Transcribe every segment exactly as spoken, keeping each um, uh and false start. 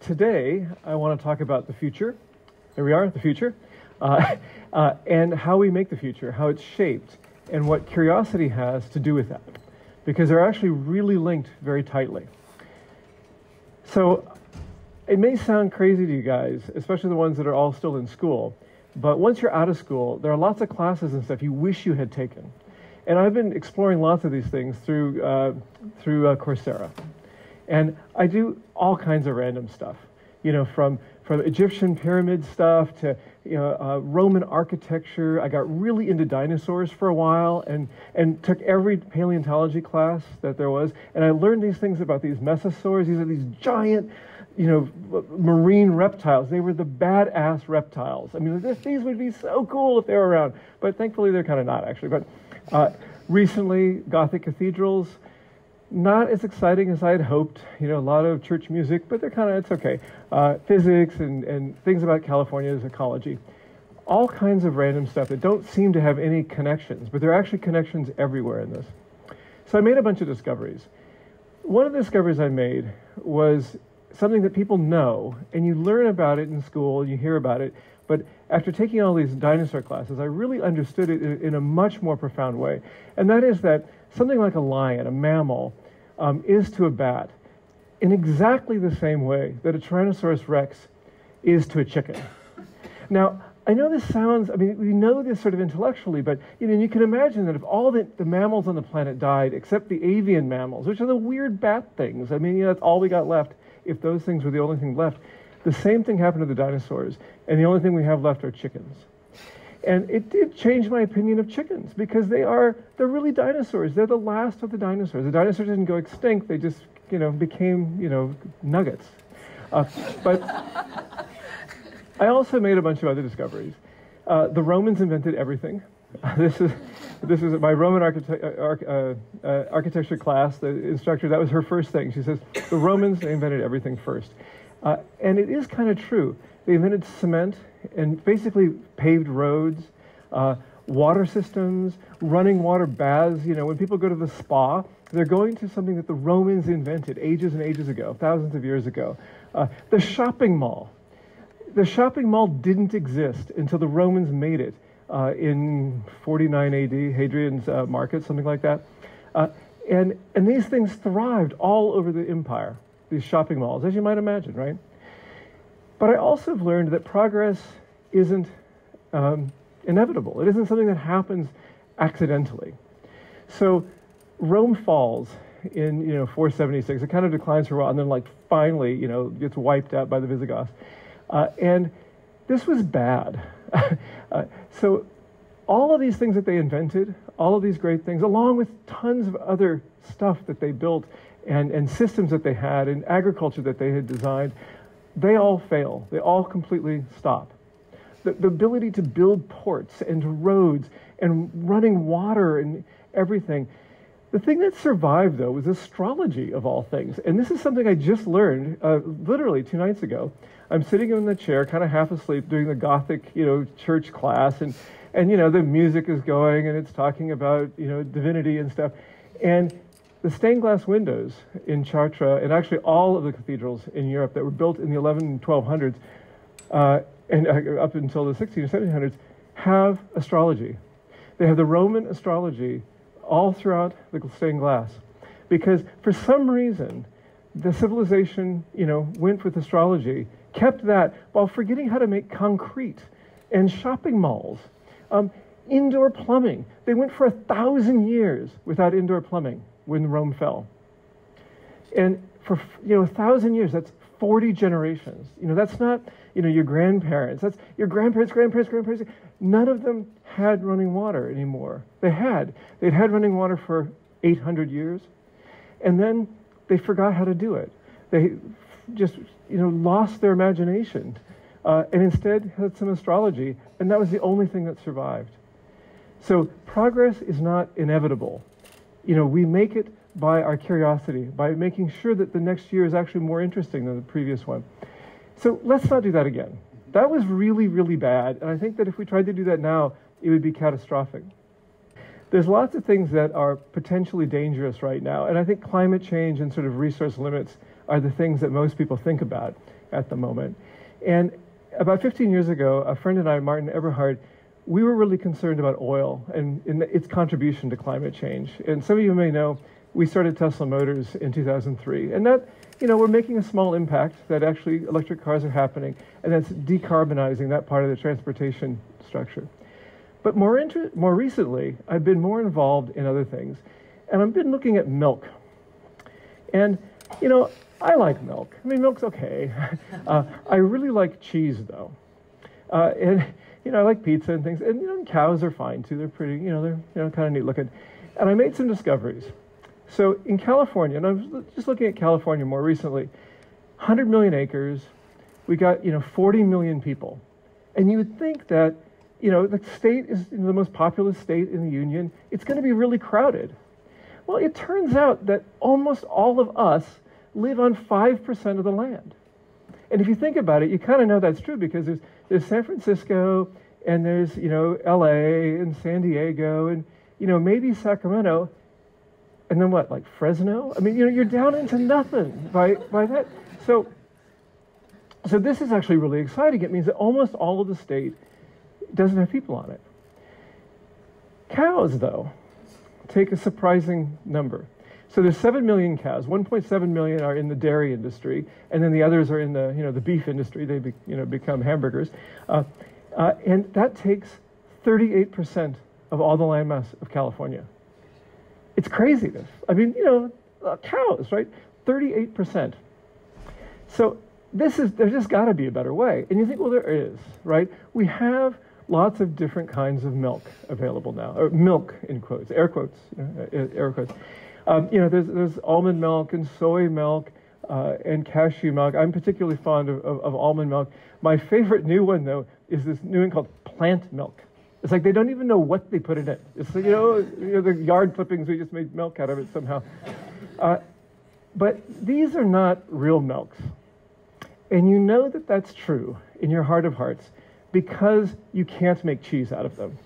Today, I want to talk about the future. Here we are, the future, uh, uh, and how we make the future, how it's shaped, and what curiosity has to do with that, because they're actually really linked very tightly. So it may sound crazy to you guys, especially the ones that are all still in school, but once you're out of school, there are lots of classes and stuff you wish you had taken. And I've been exploring lots of these things through, uh, through uh, Coursera. And I do all kinds of random stuff, you know, from, from Egyptian pyramid stuff to, you know, uh, Roman architecture. I got really into dinosaurs for a while and, and took every paleontology class that there was. And I learned these things about these mesosaurs. These are these giant, you know, marine reptiles. They were the badass reptiles. I mean, these would be so cool if they were around. But thankfully, they're kind of not, actually. But uh, recently, Gothic cathedrals, not as exciting as I had hoped. You know, a lot of church music, but they're kind of, it's okay. Uh, physics and, and things about California's ecology. All kinds of random stuff that don't seem to have any connections, but there are actually connections everywhere in this. So I made a bunch of discoveries. One of the discoveries I made was something that people know, and you learn about it in school, you hear about it, but after taking all these dinosaur classes, I really understood it in a much more profound way. And that is that something like a lion, a mammal, um, is to a bat in exactly the same way that a Tyrannosaurus rex is to a chicken. Now, I know this sounds, I mean, we know this sort of intellectually, but you know, you can imagine that if all the, the mammals on the planet died, except the avian mammals, which are the weird bat things, I mean, you know, that's all we got left. If those things were the only thing left, the same thing happened to the dinosaurs, and the only thing we have left are chickens. And it did change my opinion of chickens, because they are, they're really dinosaurs. They're the last of the dinosaurs. The dinosaurs didn't go extinct. They just, you know, became, you know, nuggets. Uh, but I also made a bunch of other discoveries. Uh, the Romans invented everything. This is, this is my Roman archite arch uh, uh, architecture class, the instructor, that was her first thing. She says, the Romans, they invented everything first. Uh, and it is kind of true. They invented cement and basically paved roads, uh, water systems, running water baths. You know, when people go to the spa, they're going to something that the Romans invented ages and ages ago, thousands of years ago. Uh, the shopping mall. The shopping mall didn't exist until the Romans made it. Uh, in forty-nine A D, Hadrian's uh, market, something like that. Uh, and, and these things thrived all over the empire, these shopping malls, as you might imagine, right? But I also have learned that progress isn't um, inevitable. It isn't something that happens accidentally. So Rome falls in, you know, four seventy-six. It kind of declines for a while, and then, like, finally, you know, gets wiped out by the Visigoths. Uh, and this was bad. uh, so all of these things that they invented, all of these great things, along with tons of other stuff that they built and, and systems that they had and agriculture that they had designed, they all fail. They all completely stop. The, the ability to build ports and roads and running water and everything. The thing that survived, though, was astrology, of all things. And this is something I just learned uh, literally two nights ago. I'm sitting in the chair, kind of half asleep, doing the Gothic, you know, church class, and, and you know, the music is going, and it's talking about, you know, divinity and stuff. And the stained glass windows in Chartres, and actually all of the cathedrals in Europe that were built in the eleven and twelve hundreds, uh, and uh, up until the sixteen and seventeen hundreds, have astrology. They have the Roman astrology all throughout the stained glass, because for some reason, the civilization, you know, went with astrology, kept that while forgetting how to make concrete and shopping malls, um, indoor plumbing. They went for a thousand years without indoor plumbing when Rome fell. And for, you know, a thousand years, that's forty generations. You know, that's not, you know, your grandparents. That's your grandparents, grandparents, grandparents. None of them had running water anymore. They had. They'd had running water for eight hundred years, and then they forgot how to do it. They just, you know, lost their imagination, uh, and instead had some astrology, and that was the only thing that survived. So progress is not inevitable. You know, we make it by our curiosity, by making sure that the next year is actually more interesting than the previous one. So let's not do that again. That was really, really bad, and I think that if we tried to do that now, it would be catastrophic. There's lots of things that are potentially dangerous right now, and I think climate change and sort of resource limits are the things that most people think about at the moment. And about fifteen years ago, a friend and I, Martin Eberhard, we were really concerned about oil and, and its contribution to climate change. And some of you may know, we started Tesla Motors in two thousand three. And that, you know, we're making a small impact that actually electric cars are happening, and that's decarbonizing that part of the transportation structure. But more, inter more recently, I've been more involved in other things. And I've been looking at milk. And, you know, I like milk. I mean, milk's okay. uh, I really like cheese, though. Uh, and, you know, I like pizza and things. And, you know, cows are fine, too. They're pretty, you know, they're you know, kind of neat looking. And I made some discoveries. So in California, and I was just looking at California more recently, one hundred million acres, we got, you know, forty million people. And you would think that, you know, the state is you know, the most populous state in the union. It's going to be really crowded. Well, it turns out that almost all of us live on five percent of the land. And if you think about it, you kind of know that's true because there's, there's San Francisco and there's, you know, L A and San Diego and, you know, maybe Sacramento. And then what, like Fresno? I mean, you know, you're down into nothing by, by that. So, so this is actually really exciting. It means that almost all of the state doesn't have people on it. Cows, though, take a surprising number. So there's seven million cows. one point seven million are in the dairy industry, and then the others are in the, you know, the beef industry. They be, you know, become hamburgers. Uh, uh, and that takes thirty-eight percent of all the landmass of California. It's craziness. I mean, you know, uh, cows, right? thirty-eight percent. So this is, there's just got to be a better way. And you think, well, there is, right? We have lots of different kinds of milk available now, or milk in quotes, air quotes, air quotes. Um, you know, there's, there's almond milk and soy milk uh, and cashew milk. I'm particularly fond of, of, of almond milk. My favorite new one, though, is this new one called plant milk. It's like they don't even know what they put in it. It's like, you know, you know the yard clippings, we just made milk out of it somehow. Uh, but these are not real milks. And you know that that's true in your heart of hearts because you can't make cheese out of them.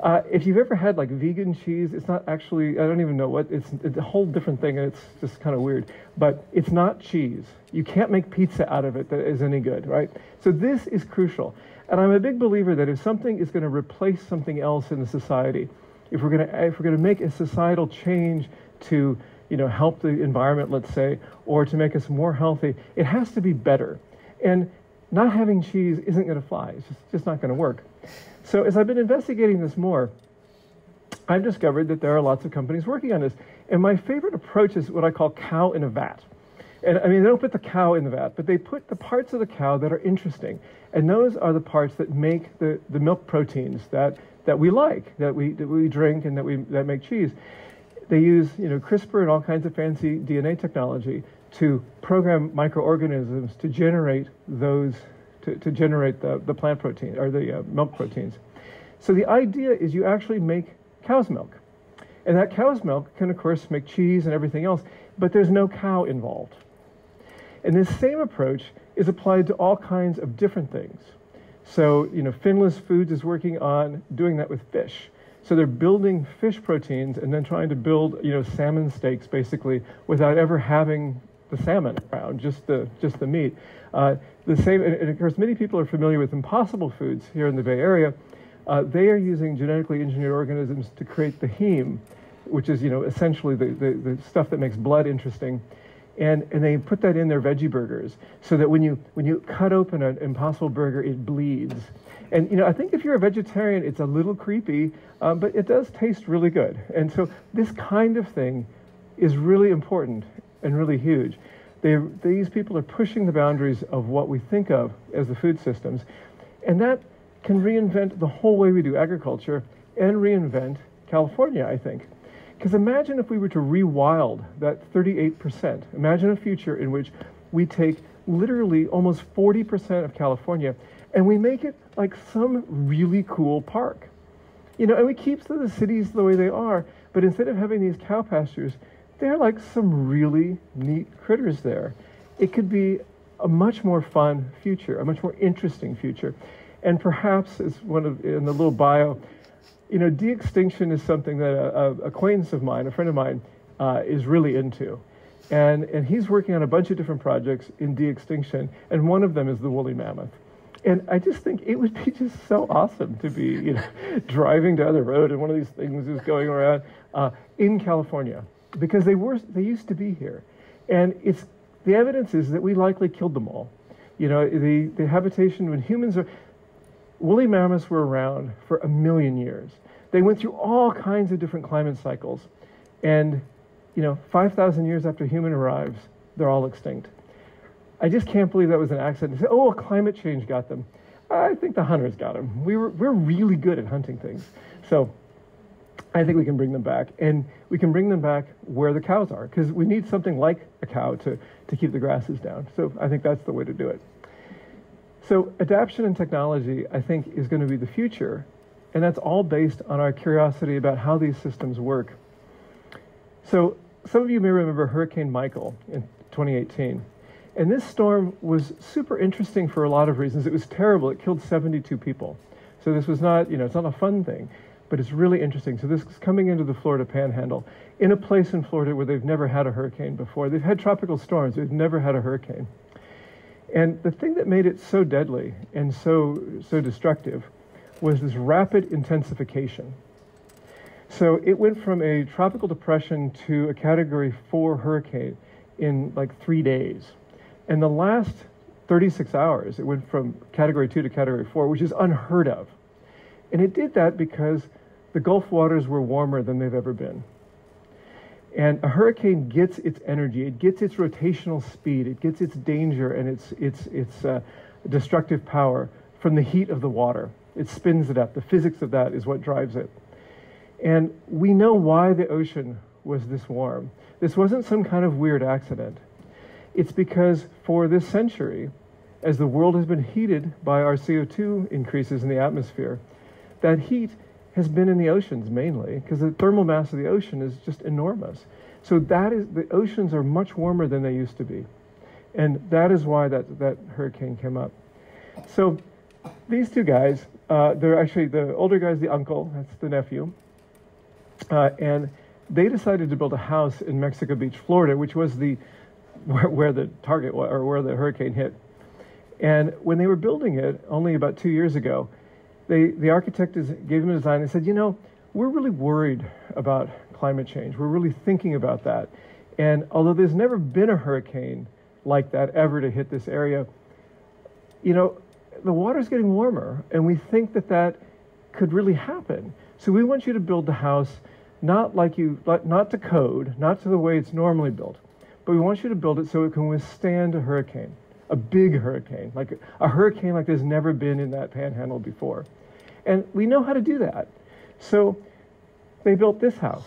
Uh, if you've ever had like vegan cheese, it's not actually, I don't even know what, it's, it's a whole different thing and it's just kind of weird. But it's not cheese. You can't make pizza out of it that is any good, right? So this is crucial. And I'm a big believer that if something is going to replace something else in the society, if we're going to if we're going to make a societal change to, you know, help the environment, let's say, or to make us more healthy, it has to be better. And not having cheese isn't going to fly. It's just, just not going to work. So as I've been investigating this more, I've discovered that there are lots of companies working on this. And my favorite approach is what I call cow in a vat. And I mean, they don't put the cow in the vat, but they put the parts of the cow that are interesting. And those are the parts that make the, the milk proteins that, that we like, that we, that we drink and that, we, that make cheese. They use, you know, CRISPR and all kinds of fancy D N A technology to program microorganisms to generate those, to, to generate the, the plant protein, or the uh, milk proteins. So the idea is you actually make cow's milk. And that cow's milk can, of course, make cheese and everything else, but there's no cow involved. And this same approach is applied to all kinds of different things. So, you know, Finless Foods is working on doing that with fish. So they're building fish proteins and then trying to build, you know, salmon steaks basically without ever having the salmon around, just the, just the meat. Uh, the same, and, and of course, many people are familiar with Impossible Foods here in the Bay Area. Uh, they are using genetically engineered organisms to create the heme, which is, you know, essentially the, the, the stuff that makes blood interesting. And, and they put that in their veggie burgers so that when you, when you cut open an Impossible Burger, it bleeds. And, you know, I think if you're a vegetarian, it's a little creepy, um, but it does taste really good. And so this kind of thing is really important and really huge. They, these people are pushing the boundaries of what we think of as the food systems. And that can reinvent the whole way we do agriculture and reinvent California, I think. Because imagine if we were to rewild that thirty-eight percent. Imagine a future in which we take literally almost forty percent of California and we make it like some really cool park. You know, and we keep the cities the way they are, but instead of having these cow pastures, they're like some really neat critters there. It could be a much more fun future, a much more interesting future. And perhaps, as one of, in the little bio, you know, de-extinction is something that a, a acquaintance of mine, a friend of mine, uh, is really into. And, and he's working on a bunch of different projects in de-extinction, and one of them is the woolly mammoth. And I just think it would be just so awesome to be, you know, driving down the road and one of these things is going around uh, in California, because they were they used to be here, and it's the evidence is that we likely killed them all. You know, the the habitation when humans are woolly mammoths were around for a million years. They went through all kinds of different climate cycles, and you know, five thousand years after human arrives, they're all extinct. I just can't believe that was an accident. Say, oh, climate change got them. I think the hunters got them. We were, we're really good at hunting things. So I think we can bring them back. And we can bring them back where the cows are, because we need something like a cow to, to keep the grasses down. So I think that's the way to do it. So adaptation and technology, I think, is going to be the future. And that's all based on our curiosity about how these systems work. So some of you may remember Hurricane Michael in twenty eighteen. And this storm was super interesting for a lot of reasons. It was terrible. It killed seventy-two people. So this was not, you know, it's not a fun thing, but it's really interesting. So this is coming into the Florida Panhandle in a place in Florida where they've never had a hurricane before. They've had tropical storms. They've never had a hurricane. And the thing that made it so deadly and so, so destructive was this rapid intensification. So it went from a tropical depression to a Category four hurricane in like three days. And the last thirty-six hours, it went from Category two to Category four, which is unheard of. And it did that because the Gulf waters were warmer than they've ever been. And a hurricane gets its energy, it gets its rotational speed, it gets its danger and its, its, its uh, destructive power from the heat of the water. It spins it up. The physics of that is what drives it. And we know why the ocean was this warm. This wasn't some kind of weird accident. It's because for this century, as the world has been heated by our C O two increases in the atmosphere, that heat has been in the oceans mainly, because the thermal mass of the ocean is just enormous. So that is, the oceans are much warmer than they used to be. And that is why that, that hurricane came up. So these two guys, uh, they're actually, the older guy's the uncle, that's the nephew, uh, and they decided to build a house in Mexico Beach, Florida, which was the Where, where the target was, or where the hurricane hit. And when they were building it, only about two years ago, they, the architect is, gave them a design and said, you know, we're really worried about climate change. We're really thinking about that. And although there's never been a hurricane like that ever to hit this area, you know, the water's getting warmer, and we think that that could really happen. So we want you to build the house not like you, not to code, not to the way it's normally built, but we want you to build it so it can withstand a hurricane, a big hurricane, like a hurricane like there's never been in that panhandle before. And we know how to do that. So they built this house.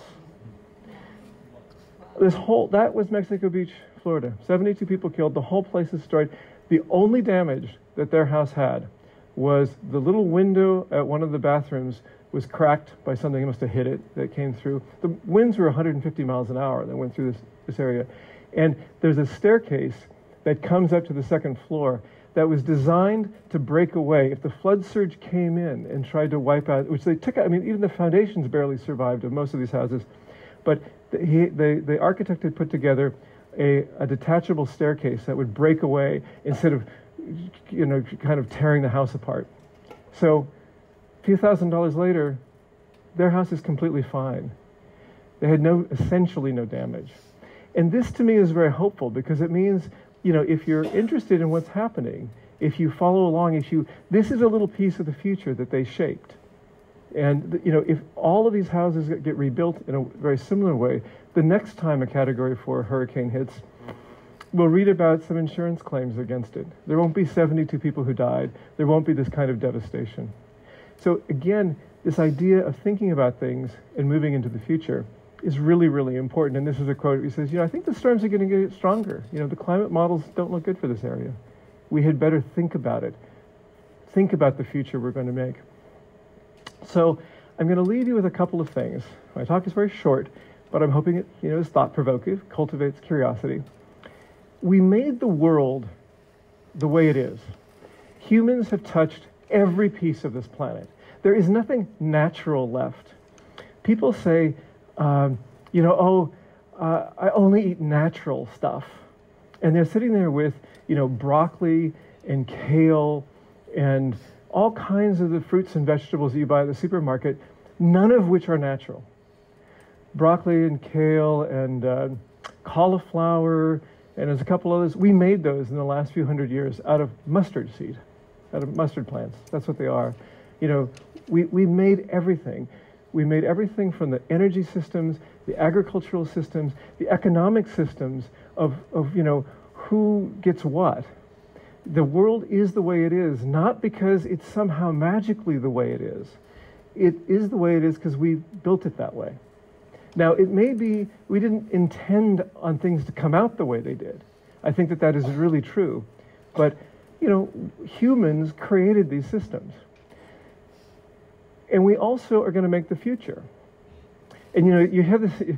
This whole, that was Mexico Beach, Florida. seventy-two people killed, the whole place is destroyed. The only damage that their house had was the little window at one of the bathrooms was cracked by something, it must have hit it, that came through. The winds were one hundred fifty miles an hour that went through this, this area. And there's a staircase that comes up to the second floor that was designed to break away if the flood surge came in and tried to wipe out, which they took out. I mean, even the foundations barely survived of most of these houses. But the, he, the, the architect had put together a, a detachable staircase that would break away instead of, you know, kind of tearing the house apart. So a few thousand dollars later, their house is completely fine. They had no, essentially no damage. And this, to me, is very hopeful because it means, you know, if you're interested in what's happening, if you follow along, if you, this is a little piece of the future that they shaped. And, you know, if all of these houses get rebuilt in a very similar way, the next time a Category four hurricane hits, we'll read about some insurance claims against it. There won't be seventy-two people who died. There won't be this kind of devastation. So, again, this idea of thinking about things and moving into the future is really, really important. And this is a quote. He says, you know, I think the storms are going to get stronger. You know, the climate models don't look good for this area. We had better think about it. Think about the future we're going to make. So I'm going to leave you with a couple of things. My talk is very short, but I'm hoping it, you know, is thought-provocative, cultivates curiosity. We made the world the way it is. Humans have touched every piece of this planet. There is nothing natural left. People say, Um, you know, oh, uh, I only eat natural stuff. And they're sitting there with, you know, broccoli and kale and all kinds of the fruits and vegetables that you buy at the supermarket, none of which are natural. Broccoli and kale and uh, cauliflower, and there's a couple others. We made those in the last few hundred years out of mustard seed, out of mustard plants. That's what they are. You know, we, we made everything. We made everything from the energy systems, the agricultural systems, the economic systems of, of you know, who gets what. The world is the way it is, not because it's somehow magically the way it is. It is the way it is because we built it that way. Now, it may be we didn't intend on things to come out the way they did. I think that that is really true. But, you know, humans created these systems. And we also are going to make the future. And, you know, you have this,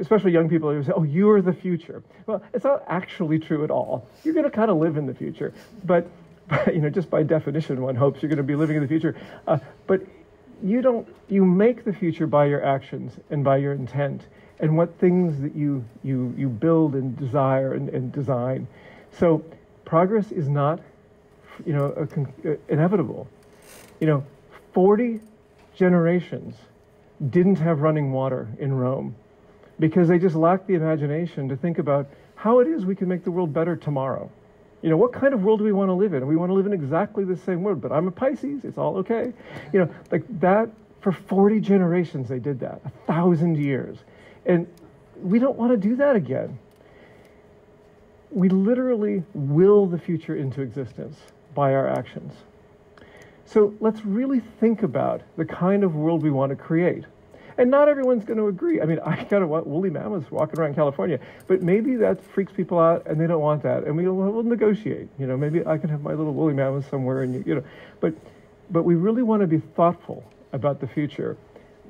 especially young people who say, oh, you are the future. Well, it's not actually true at all. You're going to kind of live in the future. But, but you know, just by definition, one hopes you're going to be living in the future. Uh, but you don't, you make the future by your actions and by your intent and what things that you, you, you build and desire and, and design. So progress is not, you know, a con uh, inevitable. You know, forty generations didn't have running water in Rome because they just lacked the imagination to think about how it is we can make the world better tomorrow. You know, what kind of world do we want to live in? We want to live in exactly the same world, but I'm a Pisces, it's all okay. You know, like that, for forty generations they did that, a thousand years. And we don't want to do that again. We literally will the future into existence by our actions. So let's really think about the kind of world we want to create. And not everyone's going to agree. I mean, I kind of want woolly mammoths walking around California, but maybe that freaks people out and they don't want that. And we'll, we'll negotiate. You know, maybe I can have my little woolly mammoth somewhere, and you, you know, but but we really want to be thoughtful about the future,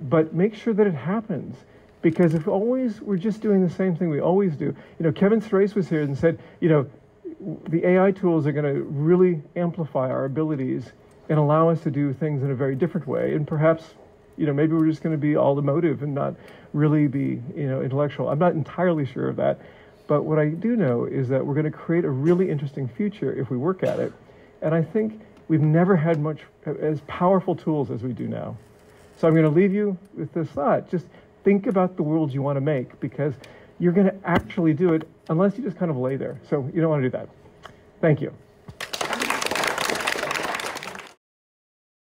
but make sure that it happens, because if always we're just doing the same thing we always do, you know, Kevin Trace was here and said, you know, the A I tools are going to really amplify our abilities and allow us to do things in a very different way, and perhaps, you know, maybe we're just going to be all emotive and not really be, you know, intellectual. I'm not entirely sure of that. But what I do know is that we're going to create a really interesting future if we work at it. And I think we've never had much as powerful tools as we do now. So I'm going to leave you with this thought. Just think about the world you want to make, because you're going to actually do it unless you just kind of lay there. So you don't want to do that. Thank you.